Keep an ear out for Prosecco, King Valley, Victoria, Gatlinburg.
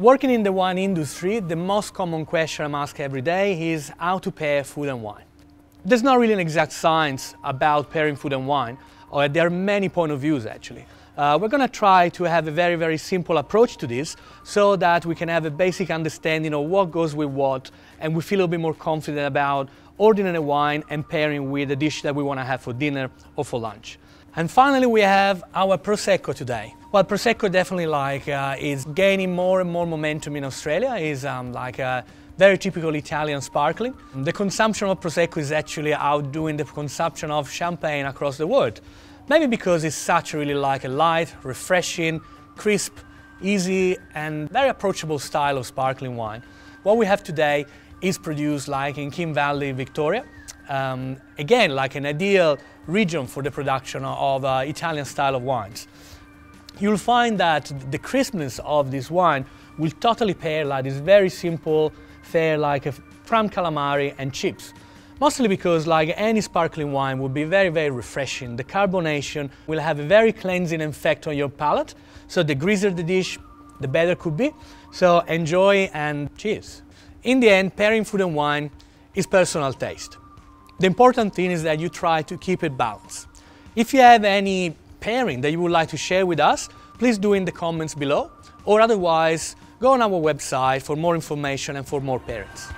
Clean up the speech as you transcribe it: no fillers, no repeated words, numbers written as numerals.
Working in the wine industry, the most common question I'm asked every day is how to pair food and wine. There's not really an exact science about pairing food and wine, or there are many points of views actually. We're going to try to have a very simple approach to this so that we can have a basic understanding of what goes with what and we feel a bit more confident about ordinary wine and pairing with a dish that we want to have for dinner or for lunch. And finally we have our Prosecco today. Well, Prosecco definitely is gaining more and more momentum in Australia. It's like a very typical Italian sparkling. The consumption of Prosecco is actually outdoing the consumption of champagne across the world. Maybe because it's such really like a light, refreshing, crisp, easy and very approachable style of sparkling wine. What we have today is produced in King Valley, Victoria. Again, an ideal region for the production of Italian style of wines. You'll find that the crispness of this wine will totally pair this very simple fare a prime calamari and chips. Mostly because any sparkling wine would be very refreshing. The carbonation will have a very cleansing effect on your palate. So the greasier the dish, the better it could be. So enjoy and cheers. In the end, pairing food and wine is personal taste. The important thing is that you try to keep it balanced. If you have any pairing that you would like to share with us, please do in the comments below, or otherwise go on our website for more information and for more pairings.